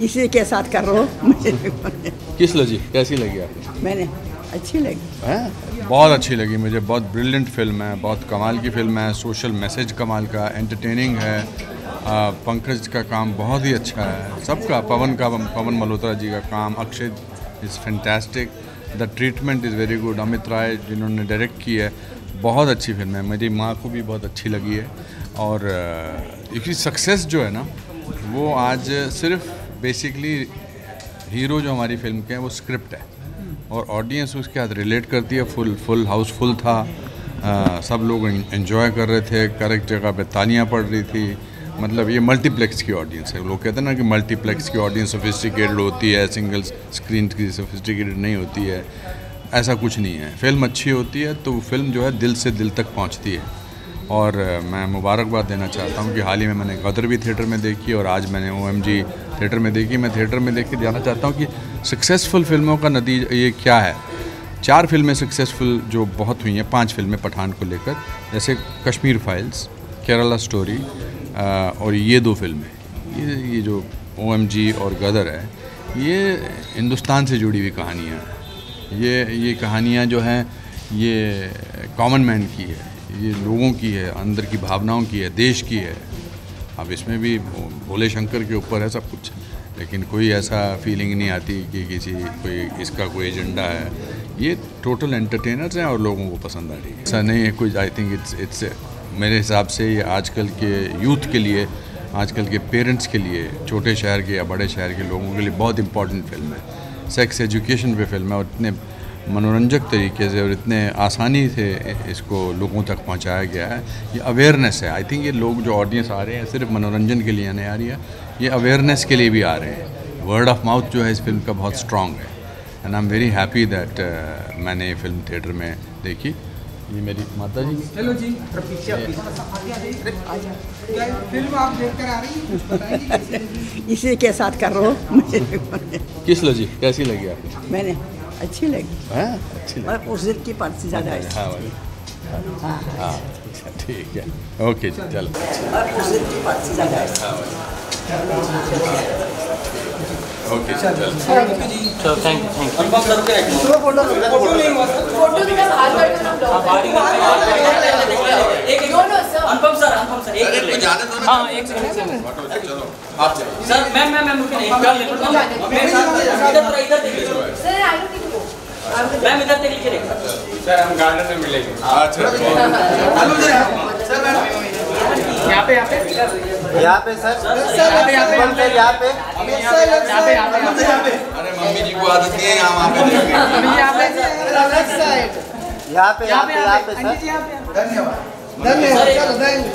इसी के साथ कर रहा हूँ। किस लगी, कैसी लगी आपको? मैंने अच्छी लगी है, बहुत अच्छी लगी मुझे, बहुत ब्रिलियंट फिल्म है, बहुत कमाल की फिल्म है, सोशल मैसेज कमाल का, एंटरटेनिंग है, पंकज का काम बहुत ही अच्छा है, सबका, पवन का, पवन मल्होत्रा जी का काम, Akshay is fantastic, the treatment is very good, Amit Rai जिन्होंने डायरेक्ट की है, बहुत अच्छी फिल्म है, मेरी माँ को भी बहुत अच्छी लगी है। और इसकी सक्सेस जो है ना वो आज सिर्फ बेसिकली हीरो जो हमारी फिल्म के हैं वो स्क्रिप्ट है और ऑडियंस उसके साथ रिलेट करती है। फुल हाउसफुल था, सब लोग एंजॉय कर रहे थे, करेक्ट जगह पे तालियां पड़ रही थी। मतलब ये मल्टीप्लेक्स की ऑडियंस है, लोग कहते हैं ना कि मल्टीप्लेक्स की ऑडियंस सोफिस्टिकेटेड होती है, सिंगल स्क्रीन की सोफिस्टिकेटेड नहीं होती है, ऐसा कुछ नहीं है। फिल्म अच्छी होती है तो फिल्म जो है दिल से दिल तक पहुँचती है। और मैं मुबारकबाद देना चाहता हूँ कि हाल ही में मैंने गदर भी थिएटर में देखी और आज मैंने ओएमजी थिएटर में देखी। मैं थिएटर में देख के जानना चाहता हूँ कि सक्सेसफुल फिल्मों का नतीजा ये क्या है। 4 फिल्में सक्सेसफुल जो बहुत हुई हैं, 5 फिल्में पठान को लेकर, जैसे कश्मीर फाइल्स, केरला स्टोरी और ये 2 फिल्में, ये जो ओएमजी और गदर है, ये हिंदुस्तान से जुड़ी हुई कहानियाँ हैं। ये कहानियाँ जो हैं ये कॉमन मैन की है, ये लोगों की है, अंदर की भावनाओं की है, देश की है। अब इसमें भी भोले शंकर के ऊपर है सब कुछ, लेकिन कोई ऐसा फीलिंग नहीं आती कि किसी कोई इसका कोई एजेंडा है। ये टोटल एंटरटेनर्स हैं और लोगों को पसंद आ रही है। ऐसा नहीं है कुछ, आई थिंक इट्स मेरे हिसाब से ये आजकल के यूथ के लिए, आजकल के पेरेंट्स के लिए, छोटे शहर के या बड़े शहर के लोगों के लिए बहुत इंपॉर्टेंट फिल्म है। सेक्स एजुकेशन पे फिल्म है और इतने मनोरंजक तरीके से और इतने आसानी से इसको लोगों तक पहुंचाया गया है। ये अवेयरनेस है, आई थिंक ये लोग जो ऑडियंस आ रहे हैं सिर्फ मनोरंजन के लिए नहीं आ रही है, ये अवेयरनेस के लिए भी आ रहे हैं। वर्ड ऑफ माउथ जो है इस फिल्म का बहुत स्ट्रॉन्ग है and I am very happy that मैंने ये फिल्म थिएटर में देखी। ये मेरी माता जी, चलो जी प्रतीक्षा फिल्म आप देखकर आ रही हैं, इसी के साथ कर रहा हूँ। किस लगी, कैसी लगी आपको? मैंने अच्छी लगी है, अच्छी लगी। उस दिन की पार्टी ज़्यादा है, ठीक है, ओके जी, चलो उस दिन की पार्टी ज़्यादा है, ओके चलो, थैंक यू जी, चलो thank you, thank you. Photo नहीं हुआ सर, फोटो भी हम आज कर हम लोग एक दोनों सर, अनुपम सर एक हां एक सेकंड, चलो आप जाइए सर, मैम मुझे नहीं कर लेता हूं, मेरे साथ इधर देखिए सर, आई डोंट मैम इधर तक लिखे सर, हम गार्डन में मिलेंगे। अच्छा सर, यहाँ पे सर, अरे मम्मी जी को आदत नहीं है यहाँ पे सर, धन्यवाद।